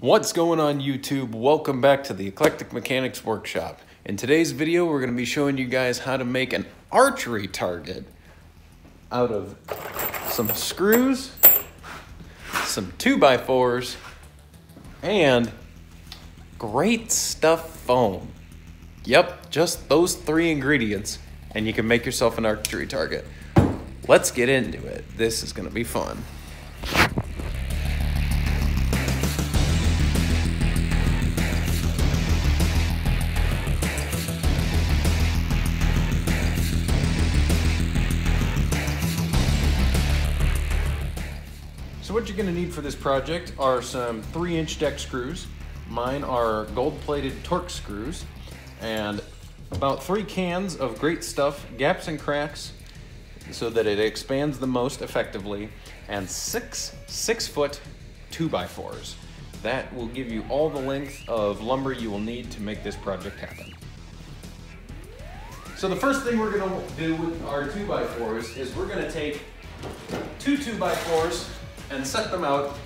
What's going on YouTube? Welcome back to the Eclectic Mechanics Workshop. In today's video, we're going to be showing you guys how to make an archery target out of some screws, some 2x4s, and Great Stuff foam. Yep, just those three ingredients, and you can make yourself an archery target. Let's get into it. This is going to be fun. So what you're gonna need for this project are some 3-inch deck screws. Mine are gold-plated Torx screws and about 3 cans of Great Stuff, gaps and cracks so that it expands the most effectively, and 6 six-foot 2x4s. That will give you all the length of lumber you will need to make this project happen. So the first thing we're gonna do with our 2x4s is we're gonna take 2 2x4s and set them out,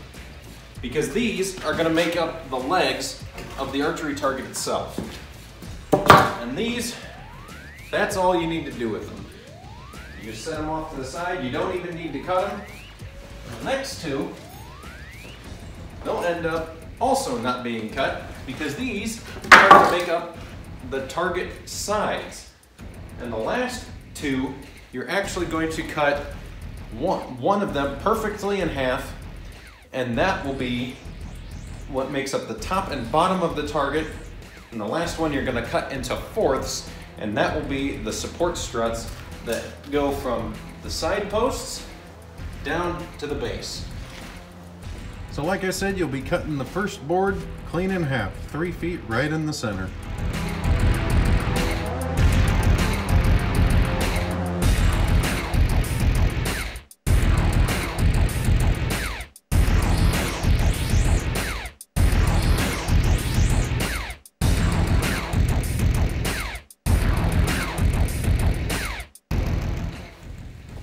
because these are gonna make up the legs of the archery target itself. And these, that's all you need to do with them. You just set them off to the side, you don't even need to cut them. The next two, they'll end up also not being cut, because these are gonna make up the target sides. And the last two, you're actually going to cut one of them perfectly in half, and that will be what makes up the top and bottom of the target. And the last one you're gonna cut into fourths, and that will be the support struts that go from the side posts down to the base. So like I said, you'll be cutting the first board clean in half, 3 feet right in the center.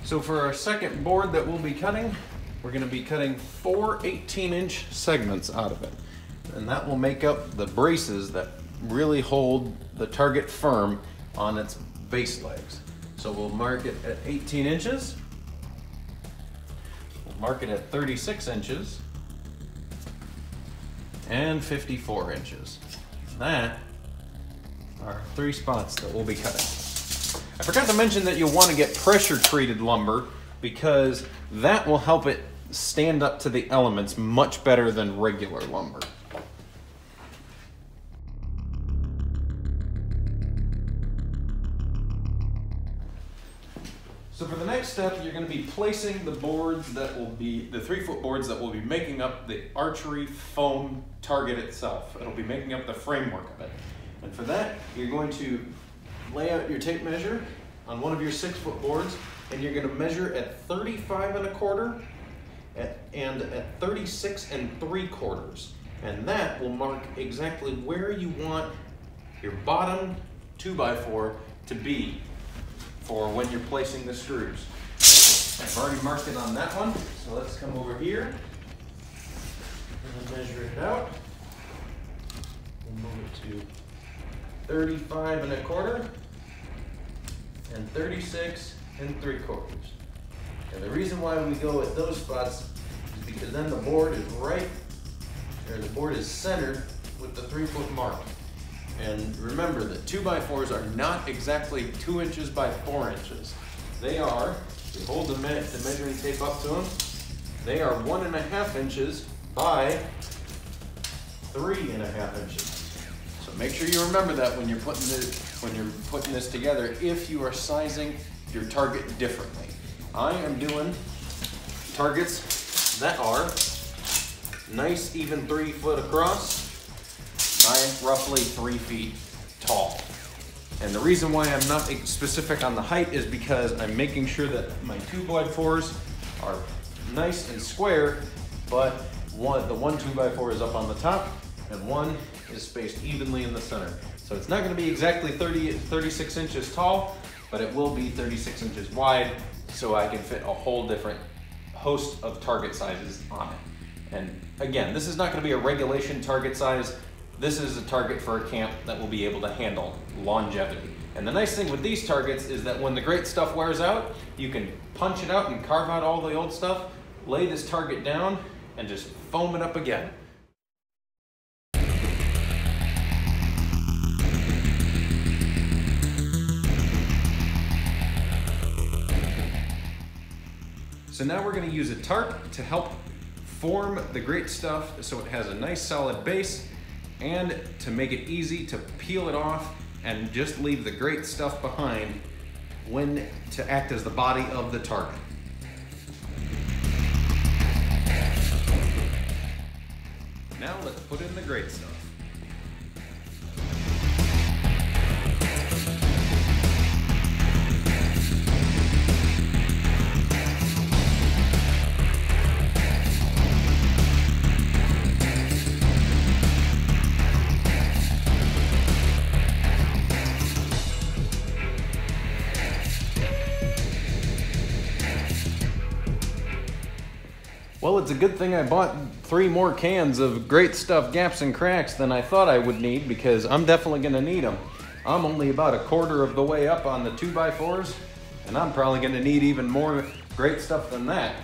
So for our second board that we'll be cutting, we're gonna be cutting 4 18-inch segments out of it. And that will make up the braces that really hold the target firm on its base legs. So we'll mark it at 18 inches. We'll mark it at 36 inches and 54 inches. That are 3 spots that we'll be cutting. I forgot to mention that you'll want to get pressure-treated lumber, because that will help it stand up to the elements much better than regular lumber. So for the next step, you're going to be placing the boards that will be, the 3-foot boards that will be making up the archery foam target itself. It'll be making up the framework of it. And for that, you're going to lay out your tape measure on one of your 6-foot boards, and you're gonna measure at 35 1/4 and at 36 3/4. And that will mark exactly where you want your bottom 2x4 to be for when you're placing the screws. I've already marked it on that one, so let's come over here and measure it out. We'll move it to 35 1/4 and 36 3/4. And the reason why we go with those spots is because then the board is right, or the board is centered with the 3-foot mark. And remember that 2x4s are not exactly 2 inches by 4 inches. They are, if you hold the measuring tape up to them, they are 1 1/2 inches by 3 1/2 inches. Make sure you remember that when you're putting this together, if you are sizing your target differently. I am doing targets that are nice even 3 foot across by roughly 3 feet tall. And the reason why I'm not specific on the height is because I'm making sure that my 2x4s are nice and square, but the one 2x4 is up on the top and one is spaced evenly in the center. So it's not gonna be exactly 36 inches tall, but it will be 36 inches wide, so I can fit a whole different host of target sizes on it. And again, this is not going to be a regulation target size. This is a target for a camp that will be able to handle longevity. And the nice thing with these targets is that when the great stuff wears out, you can punch it out and carve out all the old stuff, lay this target down, and just foam it up again. So now we're going to use a tarp to help form the great stuff so it has a nice solid base, and to make it easy to peel it off and just leave the great stuff behind when to act as the body of the target. Now let's put in the great stuff. Well, it's a good thing I bought 3 more cans of Great Stuff Gaps and Cracks than I thought I would need, because I'm definitely going to need them. I'm only about a quarter of the way up on the 2x4s, and I'm probably going to need even more great stuff than that.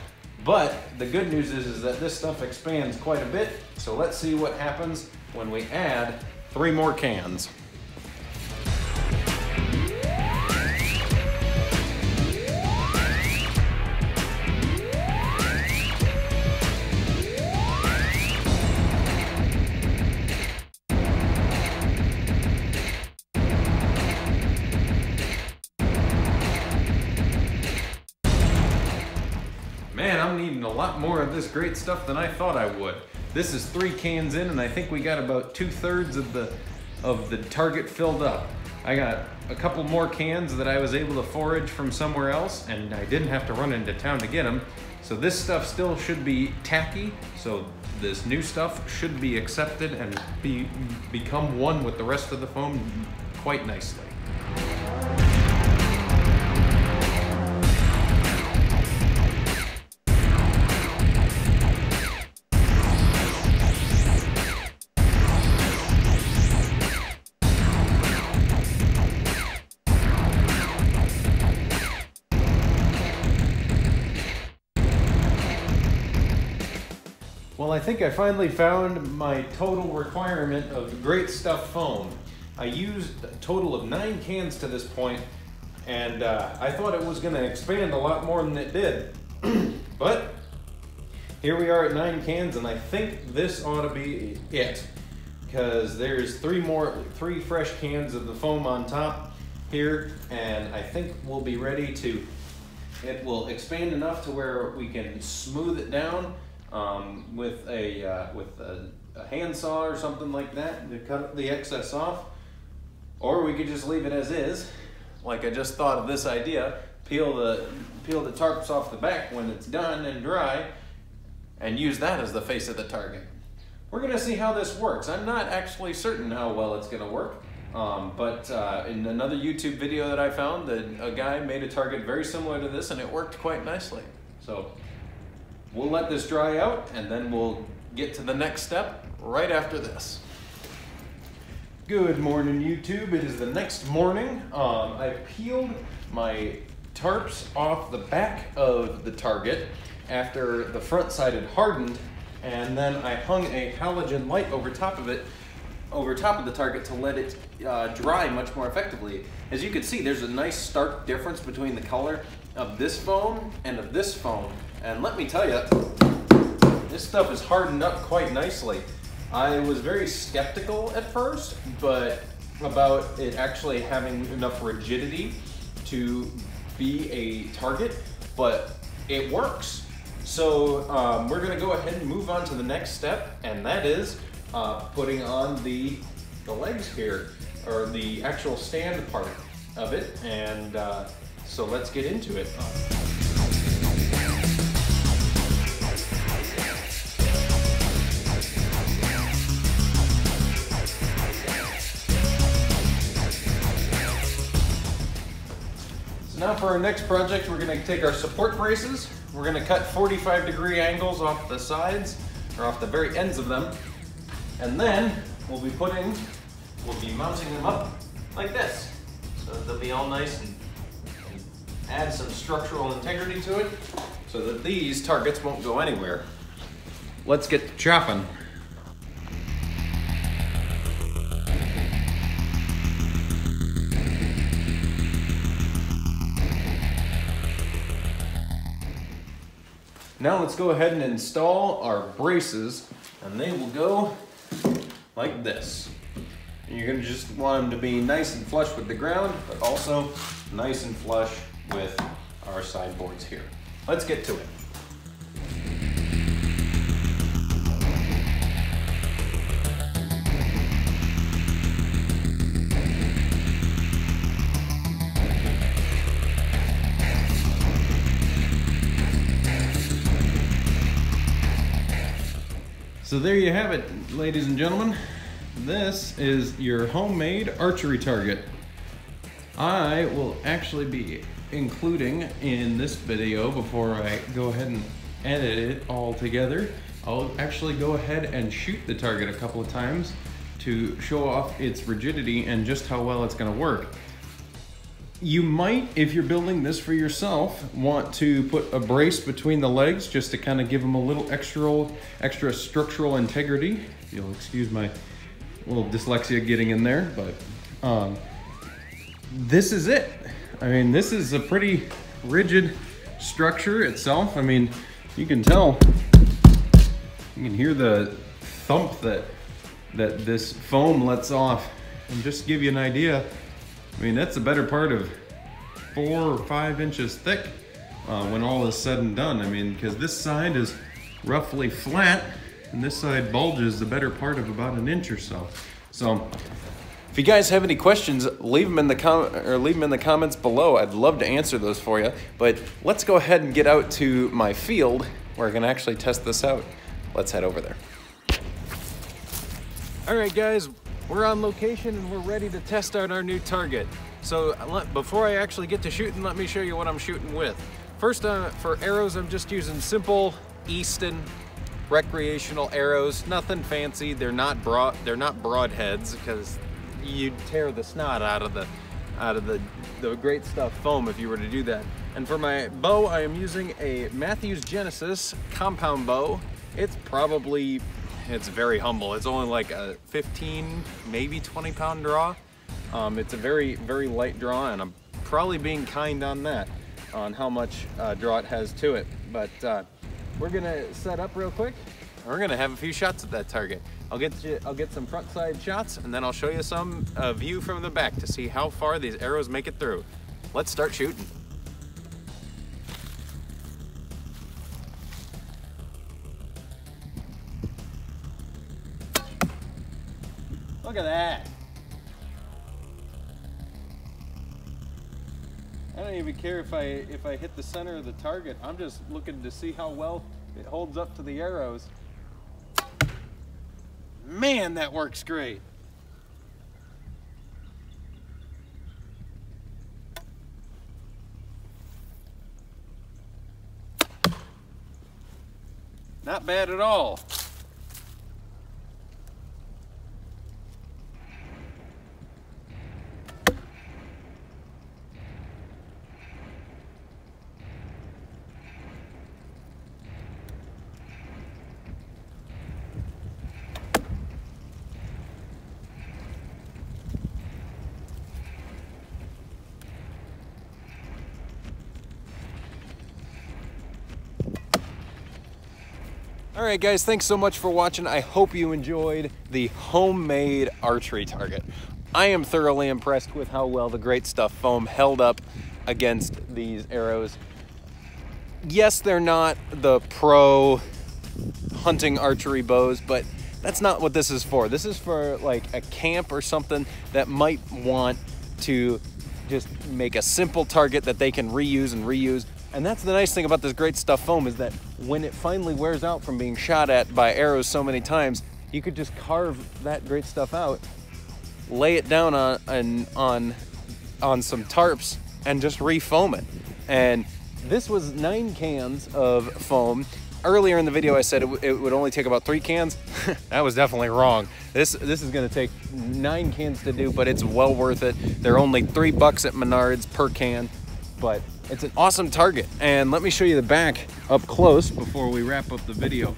But the good news is that this stuff expands quite a bit, so let's see what happens when we add 3 more cans. Man, I'm needing a lot more of this great stuff than I thought I would. This is 3 cans in, and I think we got about 2/3 of the target filled up. I got a couple more cans that I was able to forage from somewhere else, and I didn't have to run into town to get them. So this stuff still should be tacky, so this new stuff should be accepted and become one with the rest of the foam quite nicely. Well, I think I finally found my total requirement of great stuff foam. I used a total of 9 cans to this point, and I thought it was going to expand a lot more than it did. But here we are at 9 cans, and I think this ought to be it, because there's 3 fresh cans of the foam on top here, and I think we'll be ready to. It will expand enough to where we can smooth it down. With a handsaw or something like that to cut the excess off, or we could just leave it as is. Like I just thought of this idea: peel the tarps off the back when it's done and dry, and use that as the face of the target. We're gonna see how this works. I'm not actually certain how well it's gonna work, but in another YouTube video that I found, a guy made a target very similar to this, and it worked quite nicely. So. We'll let this dry out, and then we'll get to the next step right after this. Good morning, YouTube. It is the next morning. I peeled my tarps off the back of the target after the front side had hardened, and then I hung a halogen light over top of the target to let it dry much more effectively. As you can see, there's a nice stark difference between the color of this foam and of this foam. And let me tell you, this stuff is hardened up quite nicely. I was very skeptical at first, but about it actually having enough rigidity to be a target, but it works. So we're gonna go ahead and move on to the next step, and that is putting on the legs here, or the actual stand part of it. And so let's get into it. Now for our next project, we're going to take our support braces. We're going to cut 45-degree angles off the sides or off the very ends of them, and then we'll be mounting them up like this. So they'll be all nice and add some structural integrity to it so that these targets won't go anywhere. Let's get to chopping. Now let's go ahead and install our braces, and they will go like this. And you're gonna just want them to be nice and flush with the ground, but also nice and flush with our sideboards here. Let's get to it. So there you have it, ladies and gentlemen. This is your homemade archery target. I will actually be including in this video, before I go ahead and edit it all together, I'll actually go ahead and shoot the target a couple of times to show off its rigidity and just how well it's gonna work. You might, if you're building this for yourself, want to put a brace between the legs just to kind of give them a little extra structural integrity. If you'll excuse my little dyslexia getting in there, but this is it. I mean, this is a pretty rigid structure itself. I mean, you can tell, you can hear the thump that this foam lets off. And just to give you an idea, I mean, that's the better part of 4 or 5 inches thick when all is said and done. I mean, because this side is roughly flat and this side bulges the better part of about 1 inch or so. So if you guys have any questions, leave them in the comments below. I'd love to answer those for you, but let's go ahead and get out to my field where I can actually test this out. Let's head over there. All right, guys. We're on location and we're ready to test out our new target. So before I actually get to shooting, let me show you what I'm shooting with. First, for arrows, I'm just using simple Easton recreational arrows, nothing fancy. They're not broadheads because you'd tear the snot out of the Great Stuff foam if you were to do that. And for my bow, I am using a Matthews Genesis compound bow. It's very humble. It's only like a 15, maybe 20 pound draw. It's a very, very light draw, and I'm probably being kind on that, on how much draw it has to it. But we're gonna set up real quick, and we're gonna have a few shots at that target. I'll get some front side shots, and then I'll show you some view from the back to see how far these arrows make it through. Let's start shooting. Look at that. I don't even care if I hit the center of the target. I'm just looking to see how well it holds up to the arrows. Man, that works great. Not bad at all. All right, guys, thanks so much for watching. I hope you enjoyed the homemade archery target. I am thoroughly impressed with how well the Great Stuff foam held up against these arrows. Yes, they're not the pro hunting archery bows, but that's not what this is for. This is for like a camp or something that might want to just make a simple target that they can reuse. And that's the nice thing about this Great Stuff foam, is that when it finally wears out from being shot at by arrows so many times, you could just carve that Great Stuff out, lay it down on some tarps, and just re-foam it. And this was 9 cans of foam. Earlier in the video I said it would only take about 3 cans. That was definitely wrong. This is going to take 9 cans to do, but it's well worth it. They're only $3 at Menards per can, but it's an awesome target. And let me show you the back up close before we wrap up the video.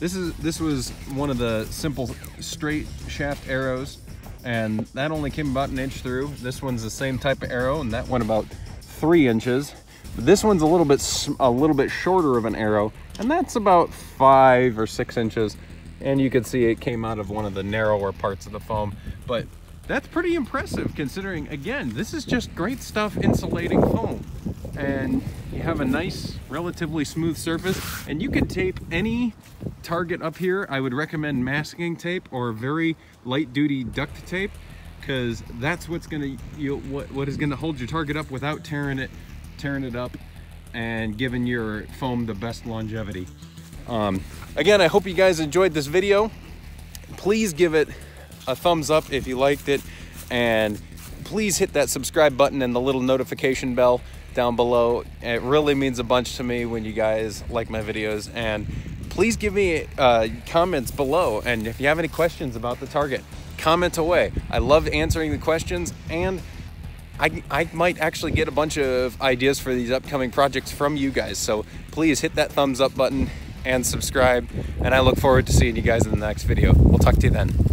This was one of the simple straight shaft arrows, and that only came about 1 inch through. This one's the same type of arrow, and that went about 3 inches. This one's a little bit shorter of an arrow, and that's about 5 or 6 inches, and you can see it came out of one of the narrower parts of the foam. But that's pretty impressive, considering, again, this is just Great Stuff insulating foam, and you have a nice, relatively smooth surface. And you could tape any target up here. I would recommend masking tape or very light duty duct tape, because that's what's going to what is going to hold your target up without tearing it up and giving your foam the best longevity. Again, I hope you guys enjoyed this video. Please give it a thumbs up if you liked it, and please hit that subscribe button and the little notification bell down below. It really means a bunch to me when you guys like my videos. And please give me comments below, and if you have any questions about the target, comment away. I love answering the questions, and I might actually get a bunch of ideas for these upcoming projects from you guys. So please hit that thumbs up button and subscribe, and I look forward to seeing you guys in the next video. We'll talk to you then.